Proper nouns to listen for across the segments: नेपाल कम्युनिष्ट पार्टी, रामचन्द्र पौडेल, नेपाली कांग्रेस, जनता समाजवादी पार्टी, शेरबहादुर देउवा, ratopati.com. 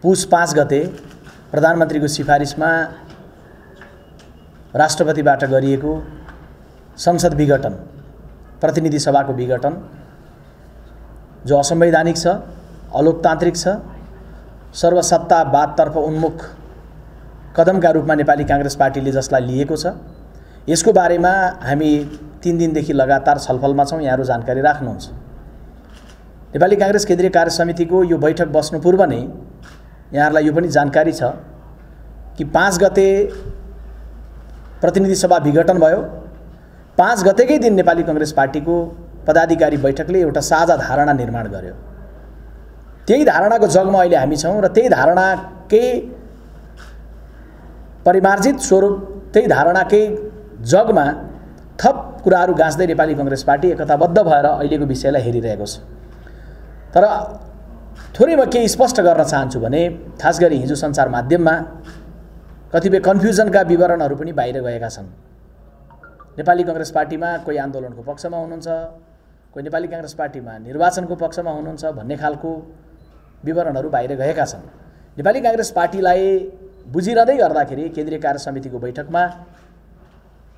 पुस 5 गते प्रधानमन्त्रीको सिफारिसमा राष्ट्रपतिबाट गरिएको संसद विघटन, प्रतिनिधि सभाको विघटन जो असंवैधानिक छ, अलोकतान्त्रिक छ, सर्वसत्तावादतर्फ उन्मुख कदमका रूपमा नेपाली कांग्रेस पार्टीले जसलाई लिएको छ, यसको बारेमा हामी 3 दिनदेखि लगातार छलफलमा छौं। यहाँहरु जानकारी राख्नुहुन्छ। नेपाली कांग्रेस केन्द्रीय कार्य समितिको यो बैठक बस्नु पूर्व नै यहाँहरुलाई यो पनि जानकारी छ कि 5 गते प्रतिनिधि सभा विघटन भयो। 5 गतेकै दिन नेपाली कांग्रेस पार्टीको पदाधिकारी बैठकले एउटा साझा धारणा निर्माण गर्यो। त्यही धारणाको जगमा अहिले हामी छौं र त्यही धारणाकै परिमार्जित स्वरूप, त्यही धारणाकै जगमा थप कुराहरू गास्दै नेपाली कांग्रेस पार्टी एकताबद्ध भएर अहिलेको विषयलाई हेरिरहेको छ। तर थोरै म के स्पष्ट गर्न चाहन्छु भने, खास गरी हिजो सञ्चार माध्यममा कतिपय कन्फ्युजनका विवरणहरू पनि बाहिर गएका छन्। नेपाली कांग्रेस पार्टीमा कोही आन्दोलनको पक्षमा हुनुहुन्छ, कोही नेपाली कांग्रेस पार्टीमा निर्वाचनको पक्षमा हुनुहुन्छ भन्ने खालको विवरणहरू बाहिर गएका छन्। नेपाली कांग्रेस पार्टीलाई बुझिरहँदै गर्दाखेरि केन्द्रीय कार्य समितिको बैठकमा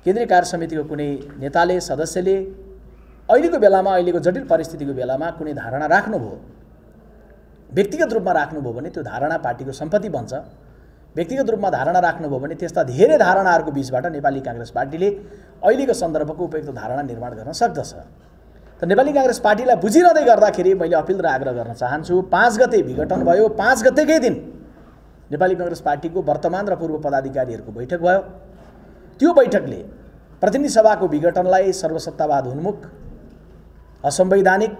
केन्द्रीय कार्य समितिको कुनै नेताले, सदस्यले अहिलेको बेलामा, अहिलेको जटिल परिस्थितिको बेलामा कुनै धारणा राख्नुभयो, व्यक्तिगत रूपमा राख्नुभयो भने त्यो धारणा पार्टीको सम्पत्ति बन्छ। व्यक्तिगत रूपमा धारणा राख्नुभयो भने त्यस्ता धेरै धारणाहरूको बीचबाट नेपाली कांग्रेस पार्टीले अहिलेको सन्दर्भको उपयुक्त धारणा निर्माण गर्न सक्दछ। त नेपाली कांग्रेस पार्टीलाई बुझिरहँदै गर्दाखेरि मैले अपिल र आग्रह गर्न चाहन्छु, 5 गते विघटन भयो, 5 गतेकै दिन नेपाली कांग्रेस पार्टीको वर्तमान र पूर्व पदाधिकारीहरूको बैठक भयो। त्यो बैठकले प्रतिनिधि सभाको विघटनलाई सर्वसत्तावाद उन्मुख, असंवैधानिक,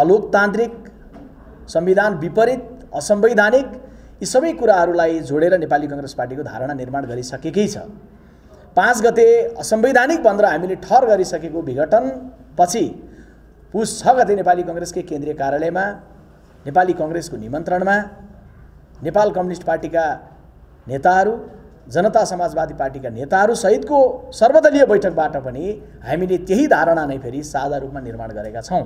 अलोकतान्त्रिक, संविधान विपरीत, असंवैधानिक, यी सबै कुराहरूलाई जोडेर नेपाली कांग्रेस पार्टीको धारणा निर्माण गरिसकेकै छ। 5 गते असंवैधानिक भनेर हामीले ठहर गरिसकेको विघटन पछि पुस 6 गते नेपाली कांग्रेसकै केन्द्रीय कार्यालयमा नेपाली कांग्रेसको निमन्त्रणमा नेपाल कम्युनिष्ट पार्टीका नेताहरू, जनता समाजवादी पार्टीका नेताहरू सहितको सर्वदलीय बैठकबाट पनि हामीले त्यही धारणा नै फेरि साझा रूपमा निर्माण गरेका छौं।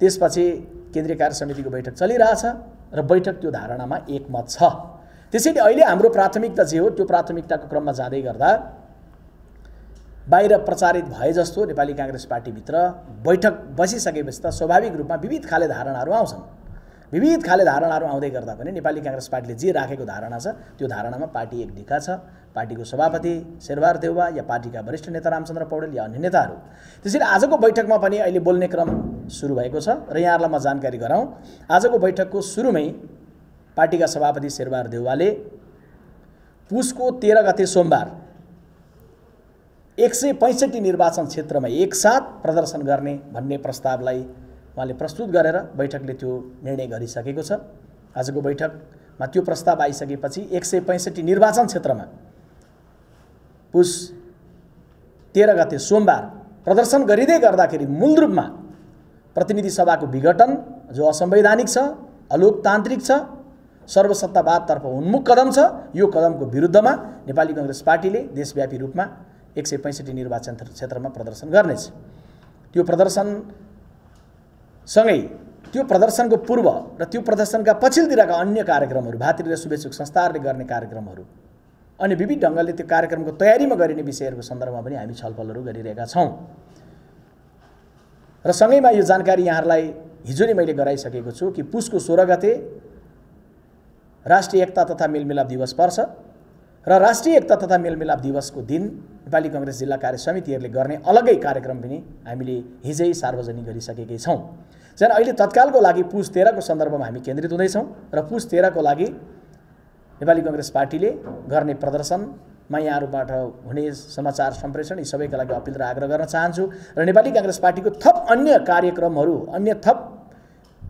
त्यसपछि केन्द्रीय कार्य समितिको बैठक चलिरहेछ र बैठक त्यो धारणामा एकमत छ। त्यसैले अहिले हाम्रो प्राथमिकता जे हो त्यो प्राथमिकताको क्रममा जाँदै गर्दा बाहिर प्रचारित भए जस्तो नेपाली कांग्रेस पार्टी भित्र बैठक बसिसकेपछि त स्वाभाविक रूपमा विविध खाले धारणाहरू आउँछन्। विविध खाले धारणाहरू आउँदै गर्दा पनि नेपाली कांग्रेस पार्टीले जे राखेको धारणा छ त्यो धारणामा पार्टी एक ढिका छ। पार्टीको सभापति शेरबहादुर देउवा या पार्टीका वरिष्ठ नेता रामचन्द्र पौडेल या अन्य नेताहरू। त्यसैले आजको बैठकमा पनि अहिले बोल्ने क्रम सुरु भएको छ र यहाँहरुलाई म जानकारी गराउँ। आजको बैठकको सुरुमै पार्टीका सभापति शेरबहादुर देउवाले पुसको 13 गते सोमबार 165 निर्वाचन क्षेत्रमा एकसाथ प्रदर्शन गर्ने भन्ने प्रस्तावलाई उहाँले प्रस्तुत गरेर बैठकले त्यो निर्णय गरिसकेको छ। आजको बैठकमा त्यो प्रस्ताव आइसकेपछि 165 निर्वाचन क्षेत्रमा पुस 13 गते सोमबार प्रदर्शन गरिदै गर्दाखेरि मूल रूपमा प्रतिनिधि सभाको विघटन जो असंवैधानिक छ, अलोकतान्त्रिक छ, सर्वसत्तावादतर्फ उन्मुख कदम छ, यो कदमको विरुद्धमा नेपाली कांग्रेस पार्टीले देशव्यापी रूपमा 165 निर्वाचन क्षेत्रमा प्रदर्शन गर्नेछ। त्यो प्रदर्शन सँगै त्यो प्रदर्शनको पूर्व र त्यो प्रदर्शनका पछिल्तिरका अन्य कार्यक्रमहरू, भातृ र शुभेच्छुक संस्थाहरूले गर्ने कार्यक्रमहरू, अनि विविध ढंगले त्यो कार्यक्रमको तयारीमा गरिने विषयहरूको सन्दर्भमा पनि हामी छलफलहरू गरिरहेका छौं र सँगैमा यो जानकारी यहाँहरुलाई हिजो नै मैले गराइसकेको छु कि पुसको 16 गते राष्ट्रिय एकता तथा मेलमिलाप दिवस पर्छ र राष्ट्रिय एकता तथा मेलमिलाप दिवसको दिन नेपाली कांग्रेस जिल्ला कार्य समितिहरूले गर्ने अलग्गै कार्यक्रम पनि हामीले हिजै सार्वजनिक गरिसकेकै छौं। जन अहिले तत्कालको लागि पुस 13 को सन्दर्भमा हामी केन्द्रित हुँदै छौं र पुस 13 को लागि नेपाली कांग्रेस पार्टीले गर्ने प्रदर्शनमा यहाँहरुबाट हुने समाचार सम्प्रेषण यी सबैका लागि अपिल र आग्रह गर्न चाहन्छु र नेपाली कांग्रेस पार्टीको थप अन्य कार्यक्रमहरू, अन्य थप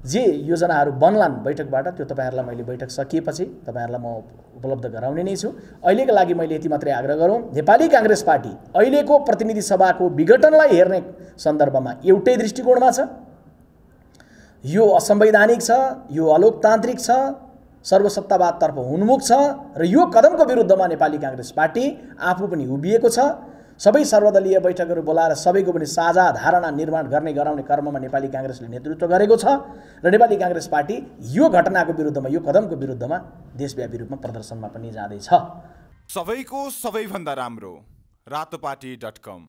जे योजनाहरू बन्लान् बैठकबाट त्यो तपाईहरुलाई मैले बैठक सकिएपछि तपाईहरुलाई म उपलब्ध गराउने नै छु। अहिलेका लागि मैले यति मात्रै आग्रह गरौँ। नेपाली कांग्रेस पार्टी अहिलेको प्रतिनिधि सभाको विघटनलाई हेर्ने सन्दर्भमा एउटै दृष्टिकोणमा छ, यो असंवैधानिक छ, यो अलोकतान्त्रिक छ, सर्वसत्तावादतर्फ उन्मुख छ र यो कदमको विरुद्धमा नेपाली कांग्रेस पार्टी आफू पनि उभिएको छ। सबै सर्वदलीय बैठकहरु बोलाएर सबैको पनि साझा धारणा निर्माण गर्ने गराउने कर्ममा नेपाली कांग्रेसले नेतृत्व गरेको छ र नेपाली कांग्रेस पार्टी यो घटनाको विरुद्धमा यो कदमको विरुद्धमा देशव्यापी रूपमा प्रदर्शनमा पनि जाँदै छ। सबैको सबैभन्दा राम्रो ratopati.com